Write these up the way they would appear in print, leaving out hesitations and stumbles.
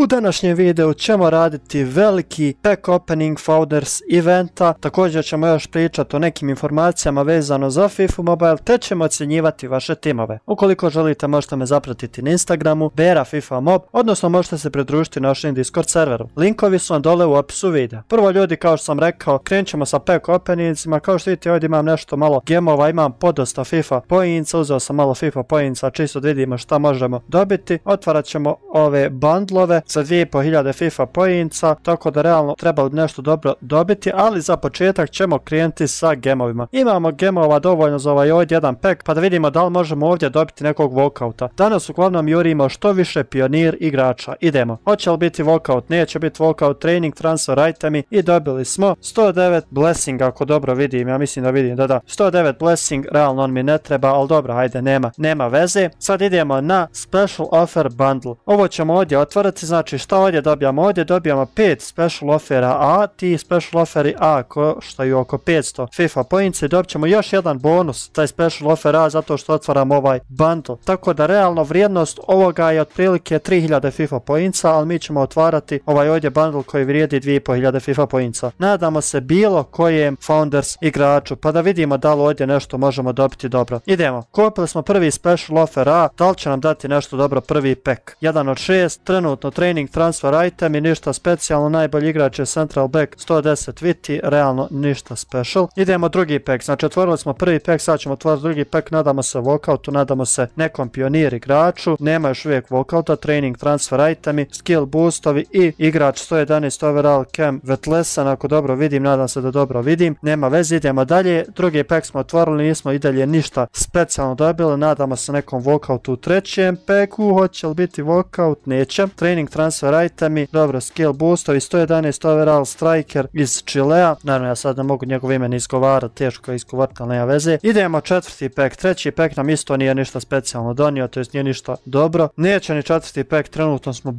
U današnjem videu ćemo raditi veliki pack opening founders eventa, također ćemo još pričati o nekim informacijama vezano za FIFA Mobile, te ćemo ocjenjivati vaše timove. Ukoliko želite možete me zapratiti na Instagramu BERA FIFA Mob, odnosno možete se pridružiti našem Discord serveru. Linkovi su vam dole u opisu videa. Prvo ljudi, kao što sam rekao, krenut ćemo sa pack openingcima. Kao što vidite ovdje imam nešto malo gemova, imam podosta FIFA poinca, uzeo sam malo FIFA poinca čisto da vidimo šta možemo dobiti. Otvarat ćemo ove bandlove sa 2500 FIFA poinca, tako da realno treba nešto dobro dobiti, ali za početak ćemo krenuti sa gemovima. Imamo gemova dovoljno za ovaj ovdje jedan pack, pa da vidimo da li možemo ovdje dobiti nekog walkouta. Danas uglavnom jurimo što više pionir igrača. Idemo. Hoće li biti walkout? Neće biti walkout, training, transfer itemi i dobili smo 109 blessing, ako dobro vidim, ja mislim da vidim, da, 109 blessing, realno on mi ne treba, ali dobro, hajde, nema veze. Sad idemo na special offer bundle. Ovo ćemo ovdje otvoriti, znači šta ovdje dobijamo? Ovdje dobijamo 5 special offera A, ti special offeri A koštaju oko 500 FIFA points i dobit ćemo još jedan bonus, taj special offer A, zato što otvaramo ovaj bundle. Tako da realno vrijednost ovoga je otprilike 3000 FIFA pointsa, ali mi ćemo otvarati ovaj ovdje bundle koji vrijedi 2500 FIFA pointsa. Nadamo se bilo kojem founders igraču, pa da vidimo da li ovdje nešto možemo dobiti dobro. Idemo, kupili smo prvi special offer A, da li će nam dati nešto dobro prvi pack? 1 od 6, trenutno training, transfer item i ništa specijalno, najbolji igrač je central back 110 viti, realno ništa special. Idemo drugi pack, znači otvorili smo prvi pack, sad ćemo otvoriti drugi pack, nadamo se walkoutu, nadamo se nekom pionir igraču, nema još uvijek walkouta, training, transfer itemi, skill boostovi i igrač 111 overall Cam Vetlesen, ako dobro vidim, nadam se da dobro vidim, nema veze, idemo dalje, drugi pack smo otvorili, nismo i dalje ništa specijalno dobili, nadamo se nekom walkoutu u trećem packu. Hoće li biti walkout? Neće. Training, transfer itemi, dobro, skill boostovi, 111 overall striker iz Čilea, naravno ja sad ne mogu njegov ime ni izgovarati, teško je izgovarati, ali nema veze. Idemo četvrti pack, treći pack nam isto nije ništa specijalno donio, to jest nije ništa dobro, neće ni četvrti pack, trenutno smo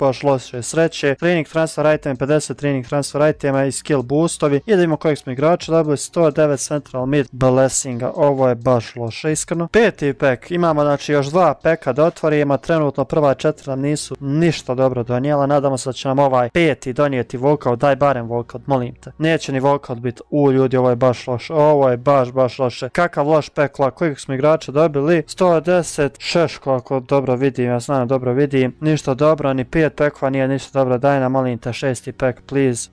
baš loše sreće. Training, transfer item, 50 training, transfer itema i skill boostovi. Idemo kojeg smo igrača dobili, 109 central mid blessinga, ovo je baš loše iskreno. Peti pack, imamo znači još dva packa da otvorimo, trenutno prva četiri nam nisu ništa dobro donijela, nadamo se da će nam ovaj peti donijeti walkout, daj barem walkout, molim te. Neće ni walkout biti, ljudi, ovo je baš loše, ovo je baš loše. Kakav loš pekla, kojeg smo igrača dobili, 110 šeško, ako dobro vidim, ja znam dobro vidim, ništa dobro, ni 5 pekla nije ništa dobro, daj nam molim te šesti pek, please.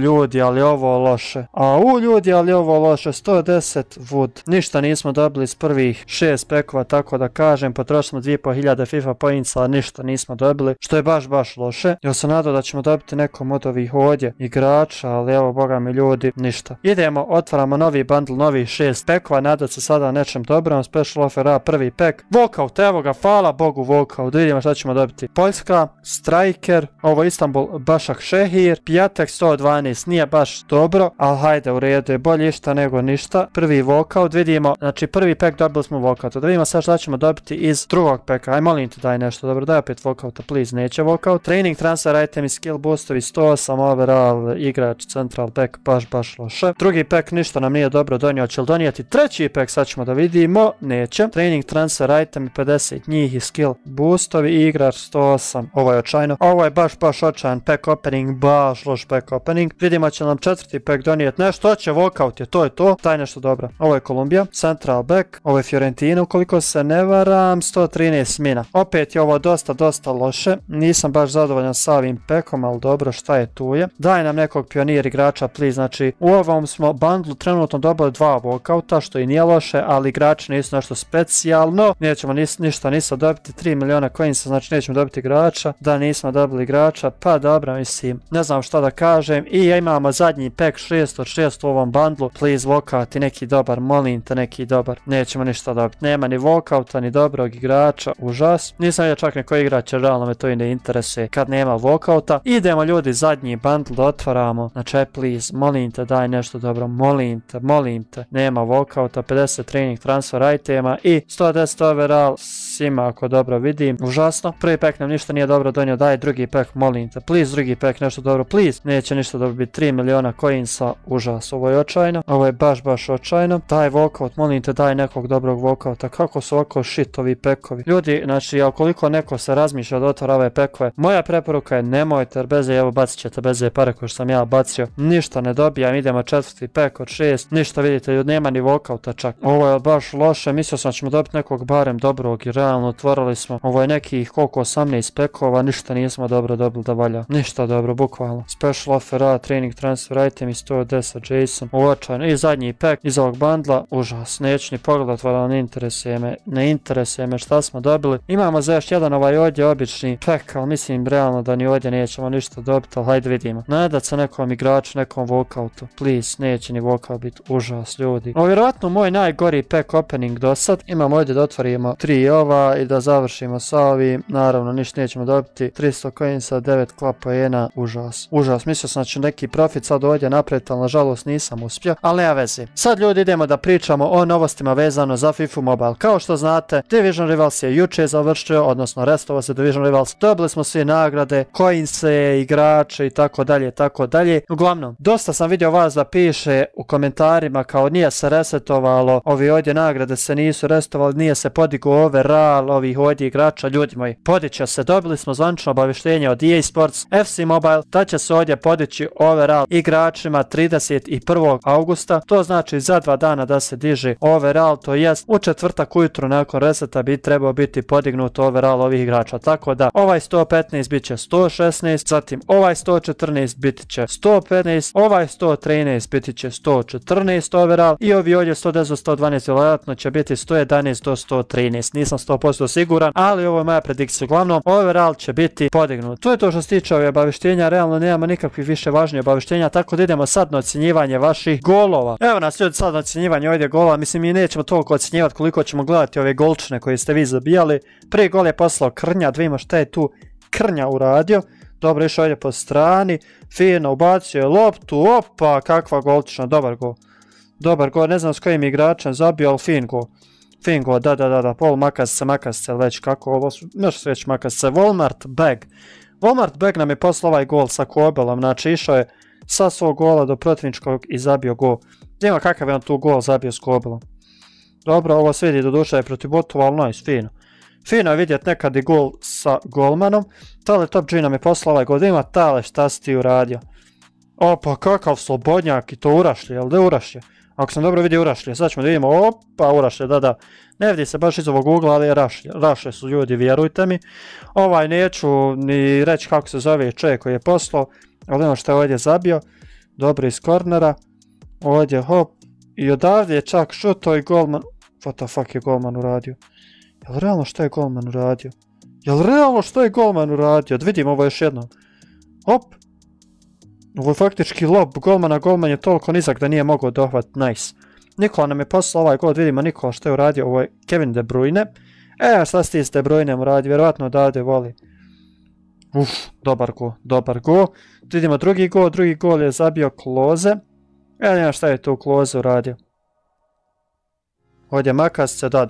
Ljudi, ali ovo loše, ljudi, ali ovo loše, 110 wood, ništa nismo dobili iz prvih 6 pekla, tako da kažem, potrošimo 2500 FIFA pointsa, ništa nismo dobili, što je baš loše. Ja sam nadao da ćemo dobiti nekom od ovih ovdje igrača, ali evo boga mi ljudi, ništa. Idemo, otvaramo novi bundle, novih 6 pekova, nadat se sada nečem dobrom, special offer A, prvi pek, walkout, evo ga, hvala bogu walkout, vidimo šta ćemo dobiti. Poljska, striker, ovo Istanbul, Başak Şehir, Pijatek 112, nije baš dobro, ali hajde u redu, je bolje išta nego ništa. Prvi walkout, vidimo, znači prvi pek dobili smo walkout, da vidimo sad šta ćemo dobiti iz drugog peka, aj molim te daj nešto dobro, daj opet walkouta, please, neće walkout. Training, transfer item i skill boostovi, 108 overall igrač central back, baš loše. Drugi pek ništa nam nije dobro donio, će li donijeti treći pek, sad ćemo da vidimo, neće. Training, transfer item i 50 njih i skill boostovi i igrač 108, ovo je očajno, ovo je baš očajan pack opening, baš loš pack opening. Vidimo će nam četvrti pack donijeti nešto, će walkout je, to je to, taj nešto dobro. Ovo je Kolumbija, central back, ovo je Fiorentina, ukoliko se ne varam, 113 mina. Opet je ovo dosta loše, nisam baš zadovoljan sa ovim packom, ali dobro, šta je tu je. Daj nam nekog pionir igrača, please, znači u ovom smo bundlu trenutno dobili 2 walkouta, što i nije loše, ali igrači nisu nešto specijalno, nećemo ništa nisu dobiti, 3 miliona coinsa, znači nećemo dobiti igrača, da nismo dobili igrača, pa dobro, mislim, ne znam šta da kažem. I imamo zadnji pack, 6 od 6 u ovom bundlu, please walkout i neki dobar, molim te neki dobar, nećemo ništa dobiti, nema ni walkouta, ni dobrog igrača, užas, nisam vidio čak neko igrač, realno me to i ne interesuje kad nema walkouta. Idemo ljudi, zadnji bundle da otvaramo, znači please, molim te daj nešto dobro, molim te, nema walkouta, 50 training, transfer itema i 110 overall svima, ako dobro vidim, užasno. Prvi pack nam ništa nije dobro donio, daj drugi pack, molim te, please, drugi pack nešto dobro, please, neće ništa dobro biti, 3 miliona coinsa, užas, ovo je očajno, ovo je baš očajno. Daj walkout, molim te daj nekog dobrog walkouta, kako su ovako shit ovi packovi. Ljudi, znači, ukoliko neko se razmišlja da otvara ovaj pack Dakle, moja preporuka je nemojte, jer beze, evo bacit ćete beze pare koje sam ja bacio. Ništa ne dobijam, idemo četvrti pek od 6. Ništa, vidite, ljudi, nema ni vokauta čak. Ovo je baš loše, mislio sam da ćemo dobiti nekog barem dobrog i realno otvorili smo. Ovo je nekih koliko 18 pekova, ništa nismo dobro dobili da valja. Ništa dobro, bukvalno. Special offer A, training transfer item i 110 Jason. Uočan i zadnji pek iz ovog bandla. Užas, neću ni pogled otvorila, ne interesuje me šta smo dobili. Imamo za još jedan ovaj ovdje obični pek, ali mislim realno da ni ovdje nećemo ništa dobiti, ali hajde vidimo. Nadat se nekom igraču, nekom walkoutu. Please, neće ni walkout biti, užas ljudi. Ovo je vjerojatno moj najgori pack opening do sad. Imamo ovdje da otvorimo 3 ova i da završimo sa ovim. Naravno ništa nećemo dobiti. 300 coinsa, 9 klapa jena, užas. Užas, mislio sam da ću neki profit sad ovdje napraviti, ali nažalost nisam uspio. Ali nema veze. Sad ljudi idemo da pričamo o novostima vezano za FIFA Mobile. Kao što znate, Division Rivals je juče završio, odnosno restovao se Division Rivals. Dobili smo svi nagrade, coinse, igrače i tako dalje, tako dalje. Uglavnom, dosta sam vidio vas da piše u komentarima kao nije se resetovalo, ovi ovdje nagrade se nisu restovali, nije se podigo overall ovih ovdje igrača. Ljudi moji, podiće se, dobili smo zvanično obavještenje od EA Sports FC Mobile da će se ovdje podići overall igračima 31. augusta, to znači za 2 dana da se diže overall, to jest u četvrtak ujutro nakon reseta bi trebao biti podignut overall ovih igrača, tako da ovaj 115 bit će 116, zatim ovaj 114 bit će 115, ovaj 113 bit će 114 overall i ovi ovdje 110-112 vjerojatno će biti 111 do 113, nisam 100% siguran, ali ovo je moja predikcija. Uglavnom, overall će biti podignut. To je to što se tiče ovih obavještenja, realno nemamo nikakvih više važnijih obavještenja, tako da idemo sad na ocjenjivanje vaših golova. Evo nas ljudi sad na ocjenjivanje ovdje golova, mislim mi nećemo toliko ocjenjivati koliko ćemo gledati ove golčne koje ste vi zabijali. Prvi gol je poslao Krnja, dvima šta je tu Krnja uradio. Dobro, išao ovdje po strani, fino ubacio je loptu, opa, kakva golčna, dobar gol. Dobar gol, ne znam s kojim igračem zabio, ali fin gol. Fin gol, da, pol makasice, već kako ovo su, nešto su već makasice. Walmart Bag. Walmart Bag nam je poslao ovaj gol sa kobelom, znači išao je sa svog gola do protivničkog i zabio gol. Ima kakav je on tu gol zabio s kobelom. Dobro, ovo se vidi do duša je protiv botova, ali nice, fino. Fino je vidjet nekad i gol sa golmanom. Tale Top G nam je poslao ovaj gol, ima Tale šta si ti uradio. Opa, kakav slobodnjak i to Urašlje, jel da je Urašlje? Ako sam dobro vidio Urašlje, sad ćemo da vidimo, opa Urašlje, da. Ne vidi se baš iz ovog ugla, ali Rašlje su ljudi, vjerujte mi. Ovaj neću ni reći kako se zove čovjek koji je poslao, ali ono što je ovdje zabio. Dobro iz kornera, ovdje hop, i odavdje je čak šuto i golman, what the fuck je golman uradio? Jel realno što je golman uradio? Vidim ovo još jednom. Hop. Ovo je faktički lob golmana, golman je toliko nizak da nije mogao dohvat, nice. Nikola nam je poslao ovaj god, vidimo Nikola što je uradio, ovo je Kevin De Bruyne. E, šta si ti s De Bruynem uradio, vjerovatno odavde voli. Uff, dobar go. Vidimo drugi gol je zabio Kloze. E, nema šta je tu Kloze uradio. Ovdje makasce, da,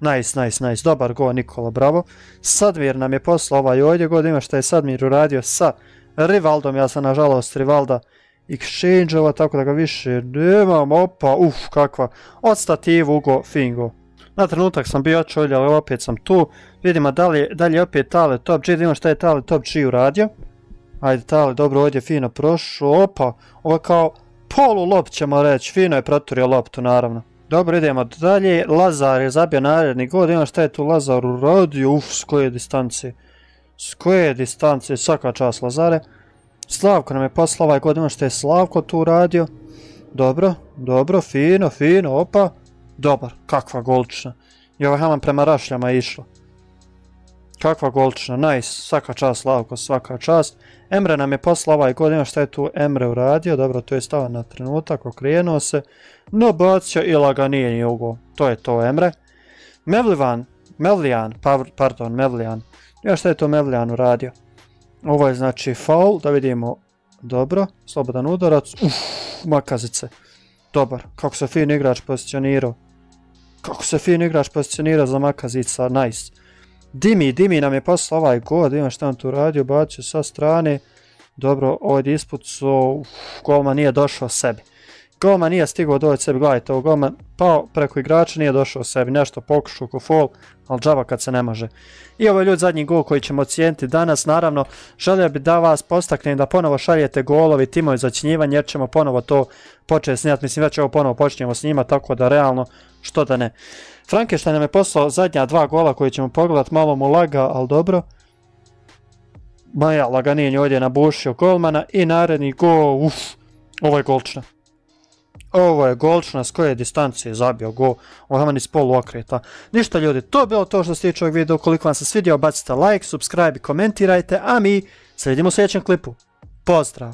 nice, dobar go Nikola, bravo. Sadmir nam je poslao ovaj ovdje god, ima šta je Sadmir uradio sa Rivaldom, ja sam nažalost Rivalda exchange-ova, tako da ga više nemam, opa, uff, kakva, od stativu ugo, fingo. Na trenutak sam bio očulj, ali opet sam tu, vidimo dalje opet Tale Top G, vidimo šta je Tale Top G uradio. Ajde Tale, dobro, ovdje fino prošao, opa, ovo kao polu lop ćemo reći, fino je proturio loptu naravno. Dobro, idemo dalje, Lazar je zabio naredni god, imam šta je tu Lazar uradio, uff, s koje distancije, svaka čast Lazare. Slavko nam je poslao ovaj god, imam šta je Slavko tu uradio. Dobro, fino, opa. Dobar, kakva golčna. I ovaj Haman prema Rašljama je išlo. Kakva golčna, nice, svaka čast Slavko, svaka čast. Emre nam je poslao ovaj god, imam šta je tu Emre uradio, dobro, to je stava na trenutak, okrenuo se. No bacio i laganije nije ugol, to je to Emre. Mevlijan. Ja šta je to Mevlijan uradio? Ovo je znači faul, da vidimo. Dobro, slobodan udarac. Uff, makazice. Dobar, kako se fin igrač pozicionirao za makazica, nice. Dimi nam je poslao ovaj god, imam šta on tu uradio, bacio sa strane. Dobro, ovdje ispucao, golman nije došao sebi. Golman nije stigao doći sebi, gledajte ovo, golman pao preko igrača, nije došao sebi, nešto pokušao ko faul, ali džava kad se ne može. I ovo je ljudi zadnji gol koji ćemo ocijeniti danas, naravno želio bi da vas postaknem da ponovo šaljete golovi timovi za ocjenjivanje jer ćemo ponovo to početi snimati, mislim već ovo ponovo počinjemo snimati, tako da realno što da ne. Frankenstein nam je poslao zadnja dva gola koji ćemo pogledati, malo mu laga, ali dobro. Ma ja, laganin je ovdje nabušio golmana i naredni gol, uff, ovo je golčna. Ovo je golčna s koje distancije zabio gol, ovo vam iz polu okreta. Ništa ljudi, to je bilo to što se tiče ovog videa, ukoliko vam se svidio bacite like, subscribe i komentirajte, a mi se vidimo u sljedećem klipu. Pozdrav!